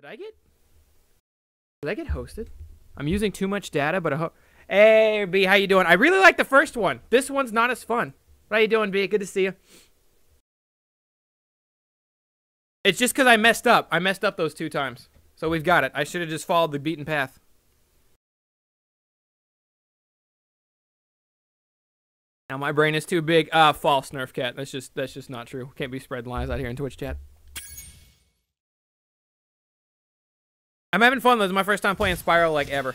Did I get hosted? I'm using too much data, but hey, B, how you doing? I really like the first one. This one's not as fun. How you doing, B? Good to see you. It's just because I messed up. I messed up those 2 times. So we've got it. I should have just followed the beaten path. Now my brain is too big. False, Nerf Cat. That's just not true. Can't be spreading lies out here in Twitch chat. I'm having fun though. This is my first time playing Spiral like ever.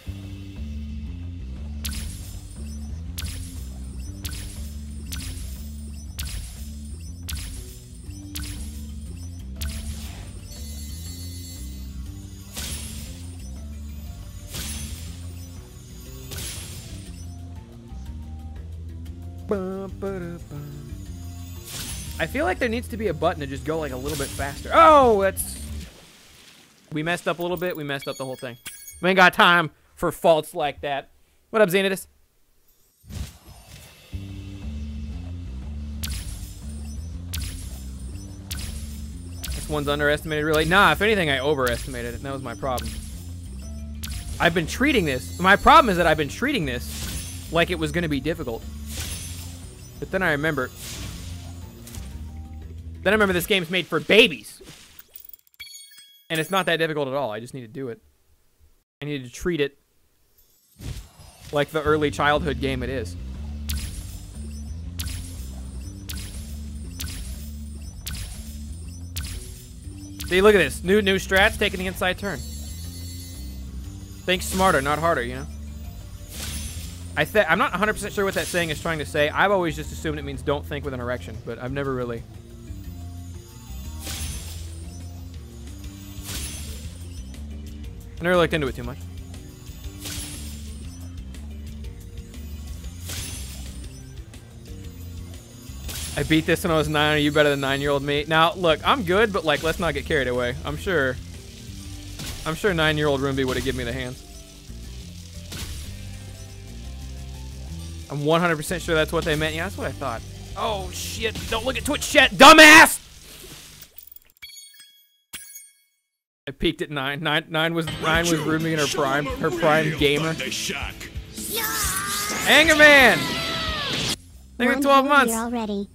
I feel like there needs to be a button to just go like a little bit faster. Oh, that's... We messed up a little bit. We messed up the whole thing. We ain't got time for faults like that. What up, Xenidus? This one's underestimated, really. Nah, if anything, I overestimated it, and that was my problem. I've been treating this. My problem is that I've been treating this like it was going to be difficult. But then I remember. This game's made for babies. And it's not that difficult at all. I just need to do it. I need to treat it like the early childhood game it is. See, look at this. New strats taking the inside turn. Think smarter, not harder, you know? I'm not 100% sure what that saying is trying to say. I've always just assumed it means don't think with an erection, but I've never really... I never looked into it too much. I beat this when I was 9. Are you better than 9-year-old me? Now, look, I'm good, but like, let's not get carried away. I'm sure 9-year-old Roomby would have given me the hands. I'm 100% sure that's what they meant. Yeah, that's what I thought. Oh shit! Don't look at Twitch chat, dumbass! I peaked at 9. Nine was Roomie in her prime gamer. Anger Man. They got 12 months already.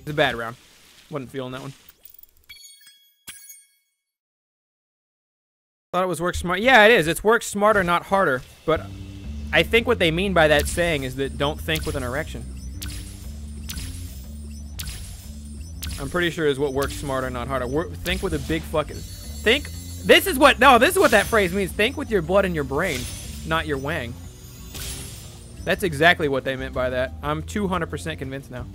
It's a bad round. Wasn't feeling that one. Thought it was work smart. Yeah, it is. It's work smarter, not harder. But I think what they mean by that saying is that don't think with an erection. I'm pretty sure is what works smarter, not harder. Think with a big fucking... Think... This is what that phrase means. Think with your blood in your brain, not your wang. That's exactly what they meant by that. I'm 200% convinced now.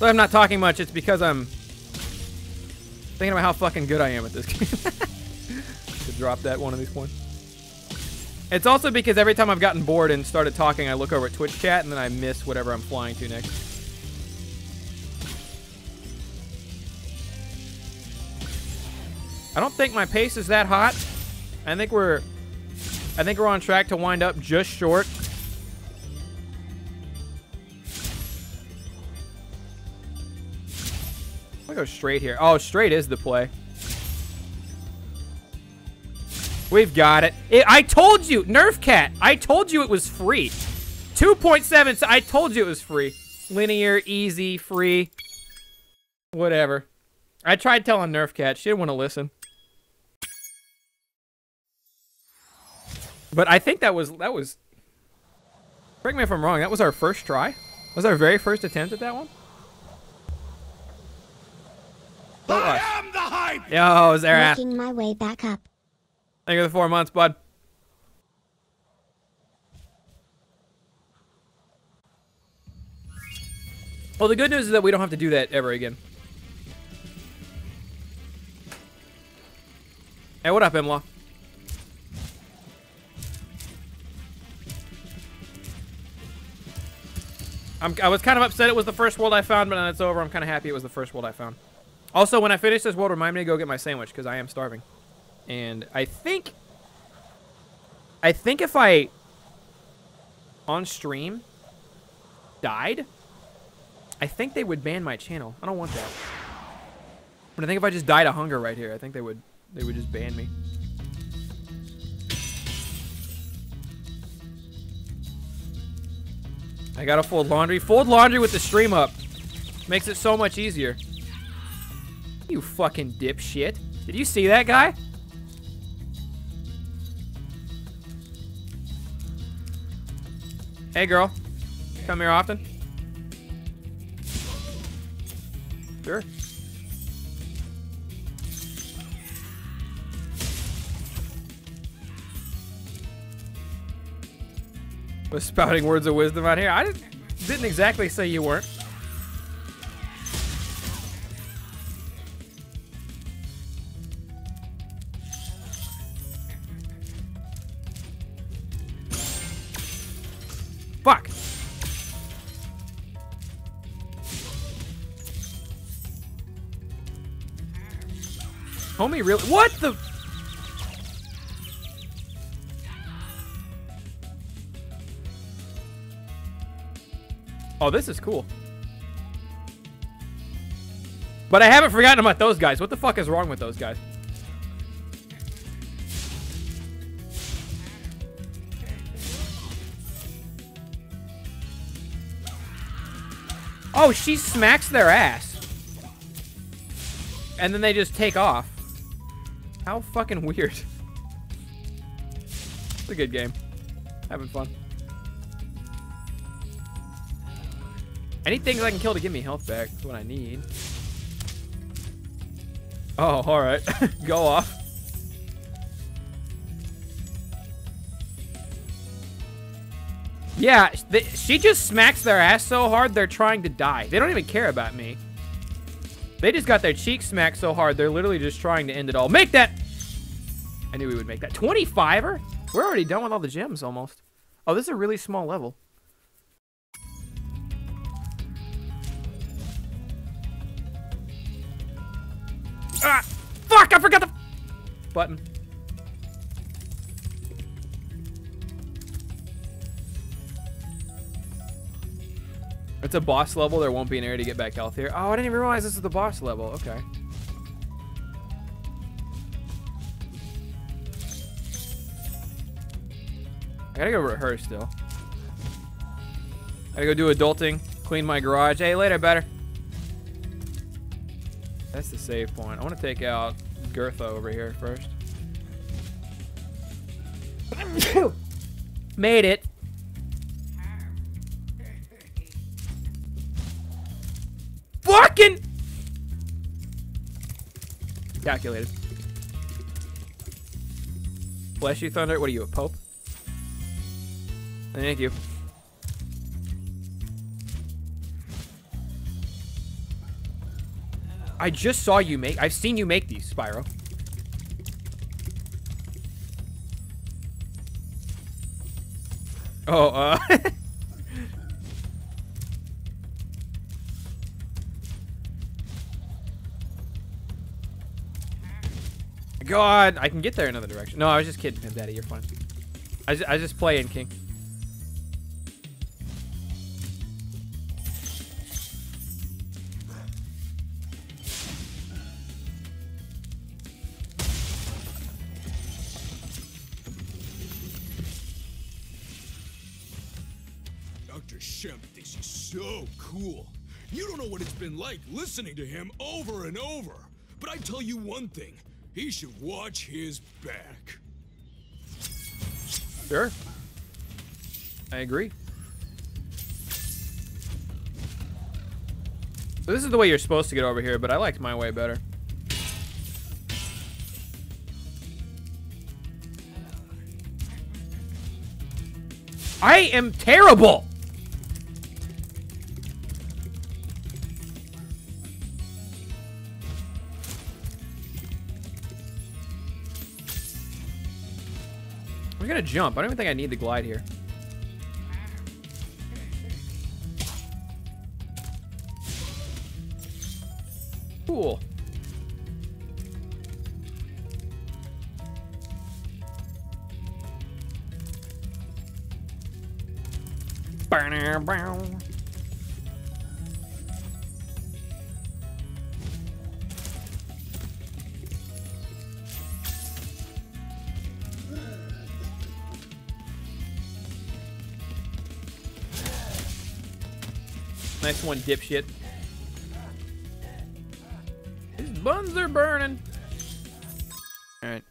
So I'm not talking much, it's because I'm thinking about how fucking good I am at this game. To drop that one of these points. It's also because every time I've gotten bored and started talking, I look over at Twitch chat and then I miss whatever I'm flying to next. I don't think my pace is that hot. I think we're on track to wind up just short. Go straight here. Oh, straight is the play. We've got it. I told you, Nerf Cat. I told you it was free. 2.7. So I told you it was free. Linear, easy, free. Whatever. I tried telling Nerf Cat. She didn't want to listen. But I think that was. Correct me if I'm wrong. That was our first try. That was our very first attempt at that one. I am the hype. Yo, is there at? Making my way back up. Thank you for the 4 months, bud. Well, the good news is that we don't have to do that ever again. Hey, what up, Imlaw? I was kind of upset it was the first world I found, but now it's over. I'm kind of happy it was the first world I found. Also, when I finish this world, remind me to go get my sandwich, because I am starving. And I think if I, on stream, died, I think they would ban my channel. I don't want that. But I think if I just died of hunger right here, I think they would just ban me. I gotta fold laundry. Fold laundry with the stream up. Makes it so much easier. You fucking dipshit. Did you see that guy? Hey girl. Come here often? Sure. Was spouting words of wisdom out here. I didn't exactly say you weren't. Fuck. Homie, really? What the? Oh, this is cool. But I haven't forgotten about those guys. What the fuck is wrong with those guys? Oh, she smacks their ass. And then they just take off. How fucking weird. It's a good game. Having fun. I need things I can kill to give me health back. That's what I need. Oh, alright. Go off. Yeah, she just smacks their ass so hard they're trying to die. They don't even care about me. They just got their cheeks smacked so hard they're literally just trying to end it all. Make that! I knew we would make that. 25er? We're already done with all the gems almost. Oh, this is a really small level. Ah, fuck! I forgot the button. It's a boss level. There won't be an area to get back health here. Oh, I didn't even realize this is the boss level. Okay. I gotta go rehearse still. I gotta go do adulting. Clean my garage. Hey, later, better. That's the save point. I want to take out Gertha over here first. Made it. Fucking calculated. Bless you, Thunder. What are you, a pope? Thank you. I just saw you make. I've seen you make these, Spyro. Oh, God, I can get there another direction. No, I was just kidding, Daddy. You're fine. I just play in King. Cool. You don't know what it's been like listening to him over and over. But I tell you one thing, he should watch his back. Sure. I agree. So this is the way you're supposed to get over here, but I liked my way better. I am terrible! I'm gonna jump. I don't even think I need the glide here. Cool. Nice one, dipshit. His buns are burning. Alright.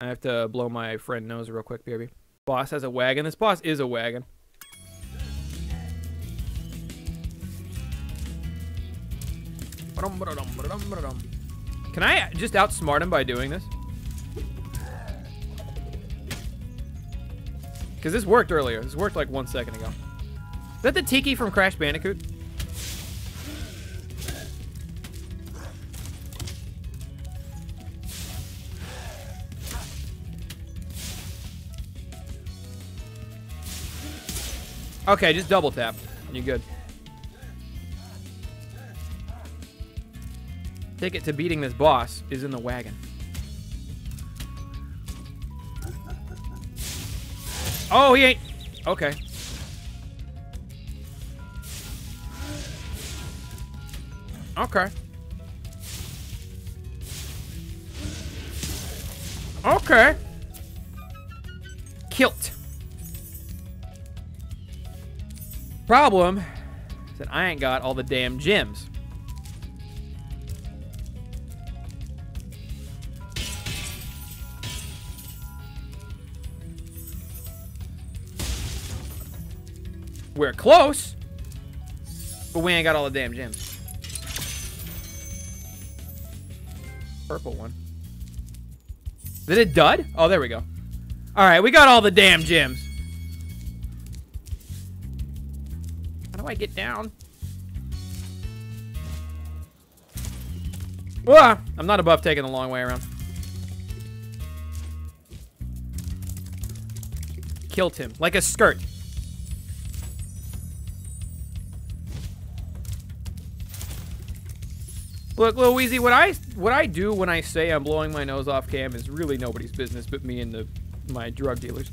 I have to blow my friend nose real quick, baby. Boss has a wagon. This boss is a wagon. Can I just outsmart him by doing this? Because this worked earlier. This worked like 1 second ago. Is that the Tiki from Crash Bandicoot? Okay, just double tap. You're good. Ticket to beating this boss is in the wagon. Oh, he ain't. Okay. Okay. Okay. Kilt. Problem is that I ain't got all the damn gems. We're close, but we ain't got all the damn gems. Purple one. Did it dud? Oh, there we go. All right, we got all the damn gems. How do I get down? Whoa, I'm not above taking the long way around. Killed him like a skirt. Look, Lil Weezy, what I do when I say I'm blowing my nose off cam is really nobody's business but me and my drug dealers.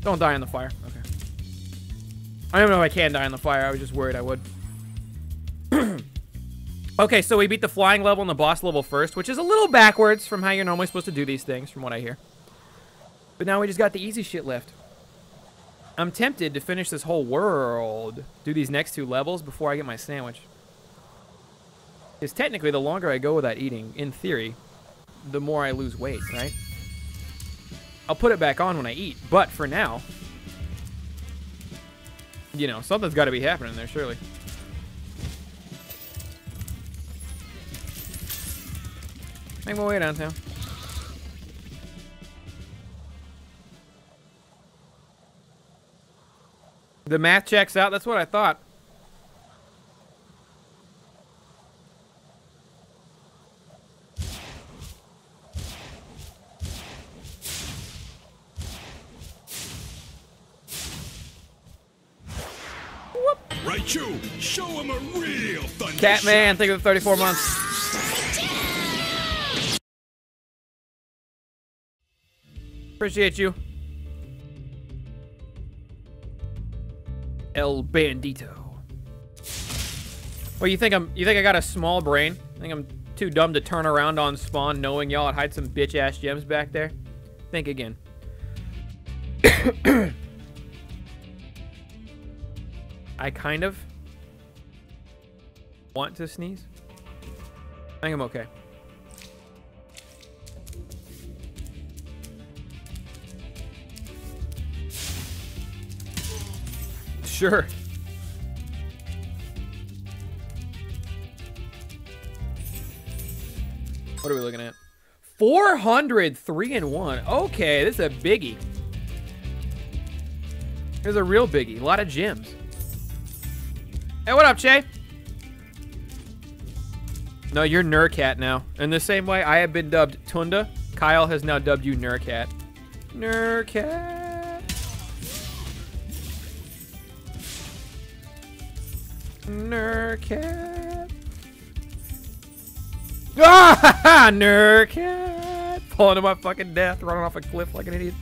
Don't die on the fire. Okay. I don't know if I can die on the fire. I was just worried I would. Okay, so we beat the flying level and the boss level first, which is a little backwards from how you're normally supposed to do these things, from what I hear. But now we just got the easy shit left. I'm tempted to finish this whole world, do these next two levels before I get my sandwich. Because technically, the longer I go without eating, in theory, the more I lose weight, right? I'll put it back on when I eat, but for now, you know, something's got to be happening there, surely. Make my way downtown. The math checks out. That's what I thought. Whoop. Right, you. Show him a real thunder. Catman, think of the 34 months. Appreciate you. El Bandito. Well, you think I got a small brain? I think I'm too dumb to turn around on spawn knowing y'all had hide some bitch-ass gems back there? Think again. I kind of want to sneeze. I think I'm okay. Sure. What are we looking at? 403 and 1. Okay, this is a biggie. Here's a real biggie. A lot of gems. Hey, what up, Che? No, you're Nurcat now. In the same way I have been dubbed Tunda, Kyle has now dubbed you Nurcat. Nurcat. Nurcat. Ah, Nurcat. Falling to my fucking death, running off a cliff like an idiot.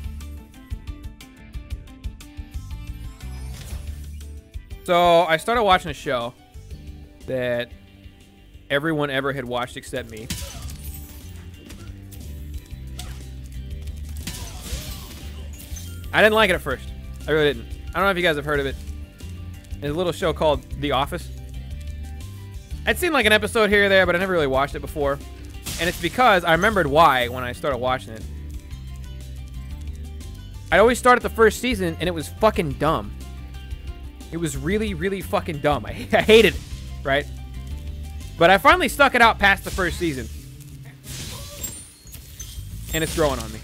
So I started watching a show that everyone ever had watched except me. I didn't like it at first. I really didn't. I don't know if you guys have heard of it. There's a little show called The Office. I'd seen like an episode here or there, but I never really watched it before. And it's because I remembered why when I started watching it. I'd always start at the first season and it was fucking dumb. It was really, really fucking dumb. I hated it, right? But I finally stuck it out past the first season. And it's growing on me.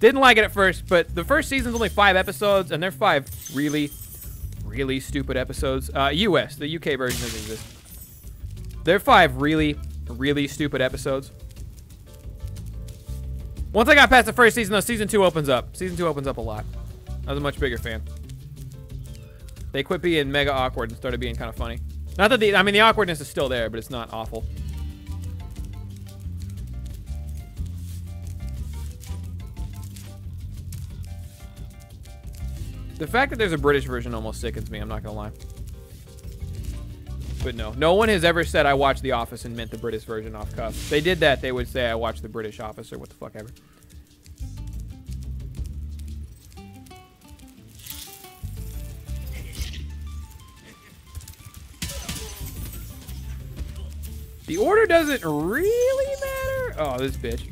Didn't like it at first, but the first season's only 5 episodes, and they're 5 really, really stupid episodes. US, the UK version doesn't exist. They're 5 really, really stupid episodes. Once I got past the first season, though, season 2 opens up. Season 2 opens up a lot. I was a much bigger fan. They quit being mega awkward and started being kind of funny. Not that the, I mean, the awkwardness is still there, but it's not awful. The fact that there's a British version almost sickens me, I'm not gonna lie. But no, no one has ever said I watched The Office and meant the British version off cuff. If they did that, they would say I watched the British Office or what the fuck ever. The order doesn't really matter. Oh, this bitch.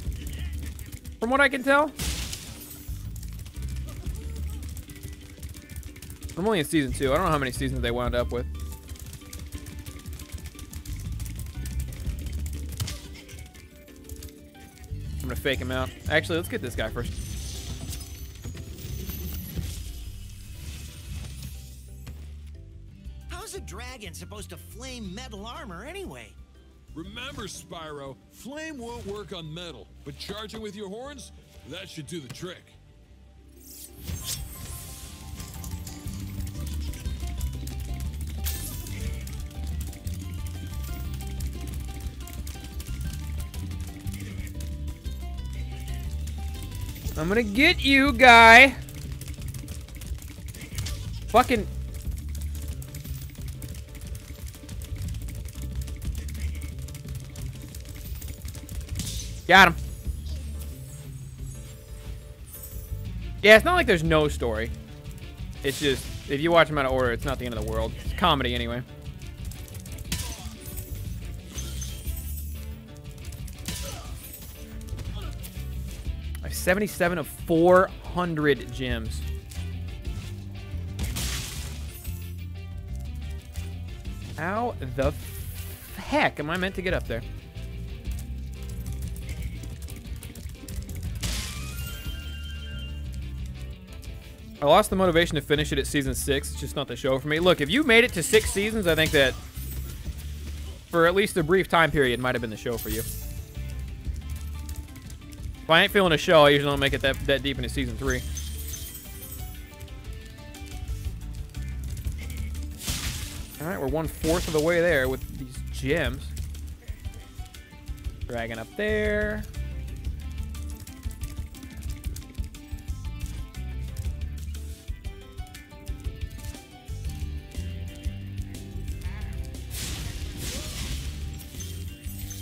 From what I can tell, I'm only in season 2. I don't know how many seasons they wound up with. I'm gonna fake him out. Actually, let's get this guy first. How's a dragon supposed to flame metal armor anyway? Remember, Spyro, flame won't work on metal, but charging with your horns, that should do the trick. I'm gonna get you, guy. Fucking. Got him. Yeah, it's not like there's no story. It's just, if you watch them out of order, it's not the end of the world. It's comedy anyway. I have 77 of 400 gems. How the heck am I meant to get up there? I lost the motivation to finish it at season 6. It's just not the show for me. Look, if you made it to 6 seasons, I think that for at least a brief time period might have been the show for you. If I ain't feeling a show, I usually don't make it that deep into season 3. Alright, we're 1/4 of the way there with these gems. Dragon up there.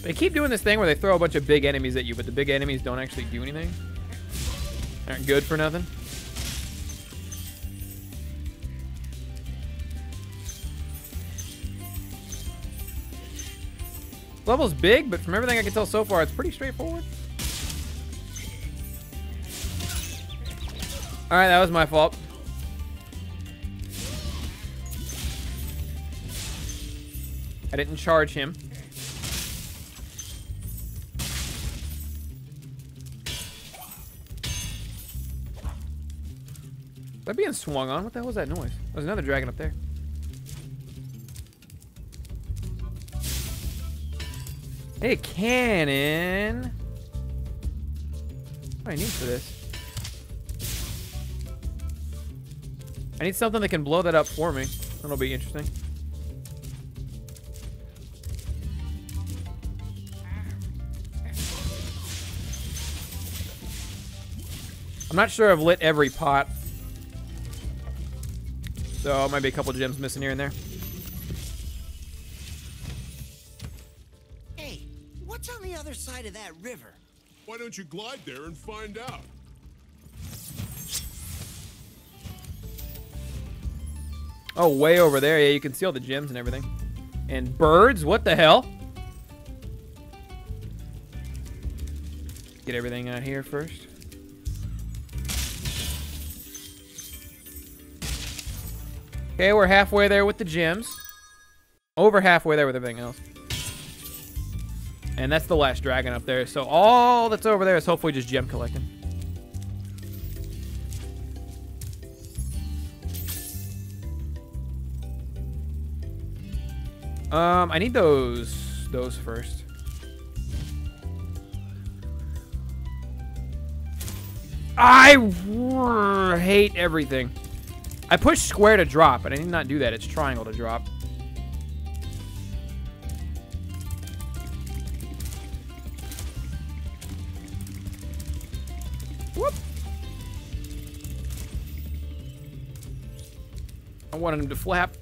They keep doing this thing where they throw a bunch of big enemies at you, but the big enemies don't actually do anything. Aren't good for nothing. Level's big, but from everything I can tell so far, it's pretty straightforward. Alright, that was my fault. I didn't charge him. Am I being swung on? What the hell was that noise? There's another dragon up there. Hey, cannon! What do I need for this? I need something that can blow that up for me. That'll be interesting. I'm not sure I've lit every pot. So it might be a couple gems missing here and there. Hey, what's on the other side of that river? Why don't you glide there and find out? Oh, way over there. Yeah, you can see all the gems and everything. And birds? What the hell? Get everything out here first. Okay, we're halfway there with the gems. Over halfway there with everything else. And that's the last dragon up there. So all that's over there is hopefully just gem collecting. I need those first. I hate everything. I pushed square to drop, but I did not do that. It's triangle to drop. Whoop. I wanted him to flap.